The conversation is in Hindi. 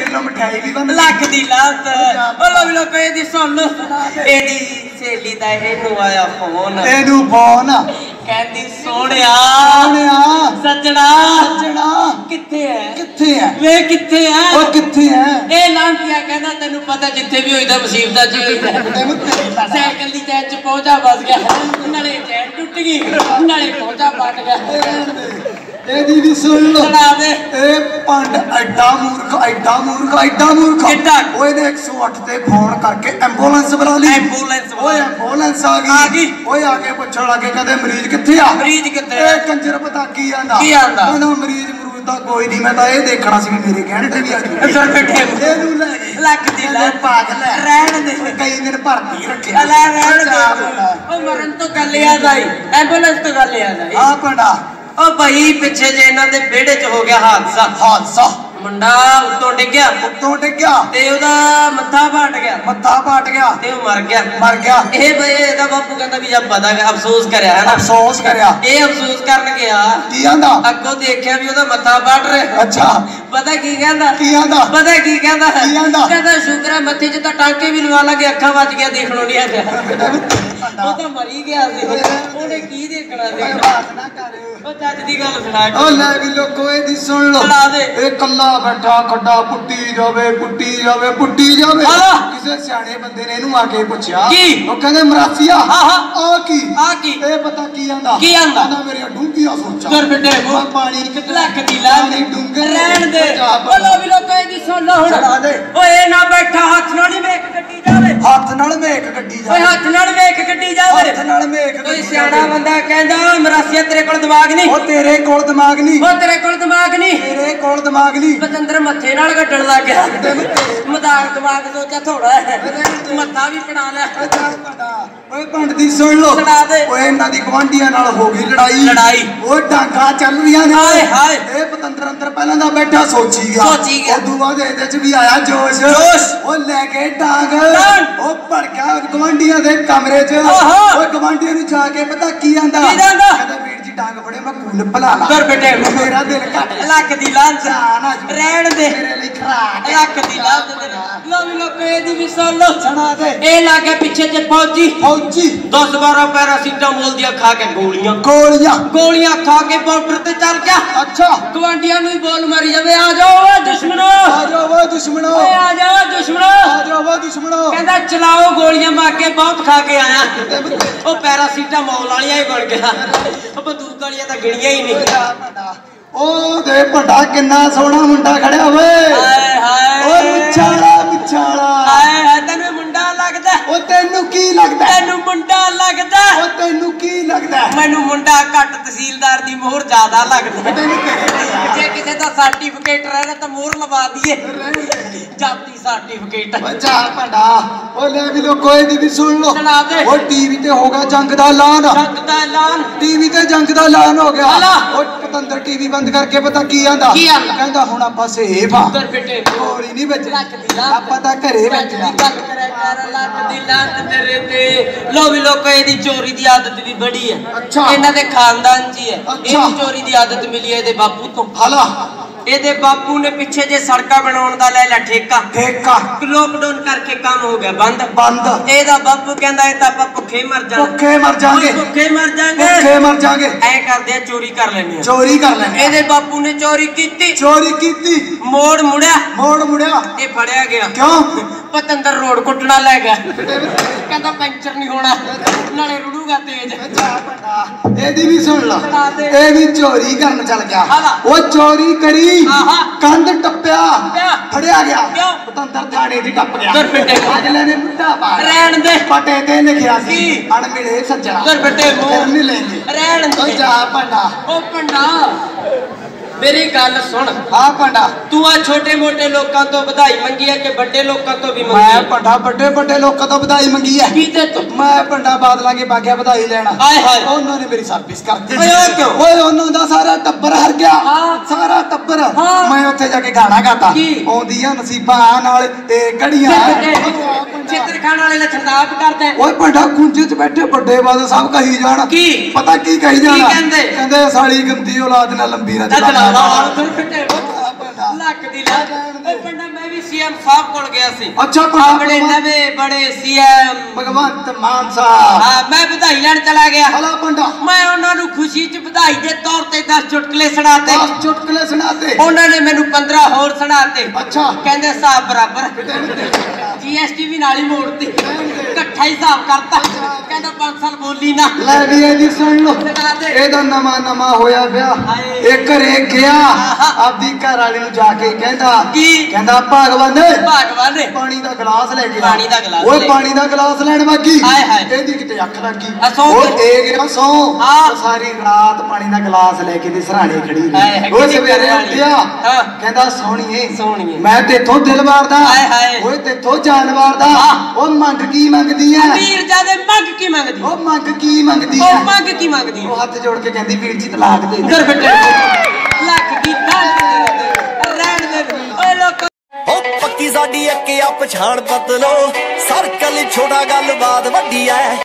किलो मिठाई भी बन लाख दी लात बोलो बिलो पे दी सुन लो एडी सेली दा एनु आया फोन एनु फोन कहंदी सोहणिया सोहणिया सजना सजना किथे है किथे है वे किथे है ओ किथे है ए लांटिया कहंदा तैनू पता जिथे भी होई दा मुसीबत जी होई साइकिल दी चैन च पहुंचा बस गया नाले चैन टूट गई नाले पहुंचा फट गया एदी भी सुन लो जनाब ए पंड अड्डा मूर्ख ओए ने 108 पे फोन करके एंबुलेंस बुला ली एंबुलेंस आ गई ओए आके पूछण लगे कहंदे मरीज किथे ए कंजर पता की आंदा कहंदा मरीज दा कोई नहीं मैं ता ए देखना सी मेरे कहने ते भी आ गई बैठे एनू ले लख दी ला पागल है रहन दे कई दिन भर्ती रखे अला रहन दे ओ मरन तो गल्ले आ जाई एंबुलेंस तो गल्ले आ जाई आ पंडा ओ भाई पीछे जे इना दे बेड़े च हो गया हादसा मुंडा उत्तों डिग गया ते ओदा मत्था पाट गया ते ओ मर गया ए भाई एदा बापू कहंदा भी जब पता है अफसोस करया ए अफसोस करन गया की आंदा अगो देखया भी ओदा मत्था पाट रहा अच्छा पता की कहंदा कहंदा शुक्र है मत्थे च ता टांके भी लवा लगे अखा बच गया देखणो नहीं आया ओ ता मरी गया सी ओने की देखना सी बात ना कर ओ चाची दी गल सुना ओ ले भी लोगो ए दी सुन लो सुना दे ए कल्ला बैठा खड्डा पुट्टी जावे किसे सियाणे बंदे ने इनू आके पूछया ओ कहंदे मरासिया आ की ए पता की आंदा ना मेरे डूंगिया सोचा कर बेटे वो पानी कितना कदीला नहीं डूंगे रहन दे बोलो भी लोगो ए दी सुन लो हुन छड़ा दे ओ ए ना बैठा हाथ नाल मेक गड्डी जावे कोई सियाणा बंदा कहंदा मरासिया तेरे कोल दिमाग नहीं बतंदर मथे नाल गड्डण लग गया मदार दिमाग सोचा थोड़ा है मथा भी पड़ा ले ओए पंड दी सुन लो ओए इना दी गवांडियां नाल हो गई लड़ाई ओ डांगा चल रियां ने हाय ए बतंदर अंदर पहला दा बैठा सोची गया ओदू बाद एदे च भी आया जोश ओ लेके डांग ओ भड़का गवांडियां दे कमरे च ओ गवांडियां नु जाके पता की आंदा कहंदा वीर जी डांग बड़े मैं कुल भला कर बेटे मेरा दिल कट लक दी लांचा रहन दे मेरे लिए खराब लक दी लात लो भी लोगो ए दी भी सुन लो सुना दे ए लागे पीछे जे फौजी 10-12 पैरासिटामोल दी खा के गोलियां खा के बॉर्डर ते चल गया अच्छा गवांडियां नु बोल मारी जावे आ जाओ दुश्मनो कहंदा चलाओ गोलियां मार के बहुत खा के आया ओ पैरासिटामोल वालियां ही बन गया ओ बंदूक वालियां ता गिणियां ही नहीं ओ दे भंडा किन्ना सोहना मुंडा खड़िया वे हाय हाय ओ पिछाड़ा हाय हाय तैनू मुंडा लगदा ओ तैनू की लगदा मैनू मुंडा घट तहसीलदार दी मोहर ज्यादा लगदा जे किसे दा सर्टिफिकेट रहना तो मोहर लवा दिए जाती सर्टिफिकेट बचा भंडा ओ ले भी लोगो ए दी भी सुन लो ओ टीवी ते होगा जंग दा ऐलान टीवी ते जंग दा ऐलान हो गया ओ पतंदर टीवी करके पता की आंदा कहंदा हुण आपां सेफ आ उधर बेटे गोली नहीं बचना आपां ता घरे बैठना गल करे कर लक दी लात तेरे ते लो भी लोगो ए दी चोरी दी आदत भी बड़ी है अच्छा इन्हां दे खानदान जी है अच्छा। ए चोरी दी आदत मिली ए दे बापू तो भला ए दे बापू ने पीछे जे सड़का बनाउण दा ले ला ठेका लॉकडाउन करके काम हो गया बंद ए दा बापू कहंदा ए ता आपां भुखे मर जांगे ऐ करदे चोरी कर लेनी ए दे बापू ने चोरी कीती मोड़ मुड़िया ए फड़या गया क्यों पतंदर रोड कुटना ले गया कहंदा पंचर नहीं होना नाले रुड़ूगा तेज ए दी भी सुन ला ए भी चोरी करन चल गया ओ चोरी करी कंध टप्या फड़िया गया पतंदर थाने दी टप गया कर बेटे अगले ने मुट्ठा पा रहन दे पटे ते लिखया सी अणमिले सज्जणा कर बेटे मोर नहीं लेंगे रहन दे जा पंडा मेरी गल सुन हां पंडा तू आ छोटे मोटे लोकां तो बधाई मंगी है के बड़े लोकां तो भी मंगी है मैं पंडा बड़े लोकां तो बधाई मंगी है कीते तो मैं पंडा बादला के बाग्या बधाई लेना हाय हाय ओनों ने मेरी सर्विस कर दी ओए ओनों दा सारा टब्बर हर गया सारा टब्बर मैं ओथे जाके गाना गाता औंदियां नसीबां नाल ए कड़ियां चित्र खान वाले लखनदाब करदा ओए पंडा कुंजे च बैठे बड़े बादल सब कही जाण की पता की कही जाण की कहंदे साली गंदी औलाद ना लंबी ना लक दी लात पंडा मैं सीएम साहब कोल गया सी। अच्छा अपने नवे बड़े सीएम भगवंत मान साहब। हां मैं बधाई लेने चला गया। हलो पंडा मैं उन्हां नु खुशी च बधाई दे तौर ते 10 चुटकुले सुनाते। 10 चुटकुले सुनाते उन्हां ने मेनू 15 होर सुनाते। अच्छा कहंदे साहब बराबर जीएसटी भी नाल ही मोड़ती इकट्ठा ही हिसाब करता। कहंदा 5 साल बोली ना ले भी ए दी सुन लो। एदा नवा नवा होया पिया ए घरे गया आपदी घर वाले नु जाके कहंदा की कहंदा भगवान भगवान पानी का गिलास लेके पानी का गिलास ओए पानी का गिलास लेण वाकी हाय हाय एदी किते अख लगी ओ ए गया सो सारी रात पानी का गिलास लेके दी सराणे खड़ी रही। ओ सवेरे उठिया कहंदा सोहणीए सोहणीए मैं तेथों दिलवार दा हाय हाय ओए तेथों जानवार दा ओ मंग की मंगदी है वीर जादे मंग की मंगदी ओ मंग की मंगदी ओ मंग की मंगदी ओ हाथ जोड़ के कहंदी वीर जी तलाक दे इधर बैठे लाख दी दंड रेड दे ओए लोक पक्की साडी अक्के आ पछाण पतलो सर्कल छोटा गल बात वड्डी ऐ।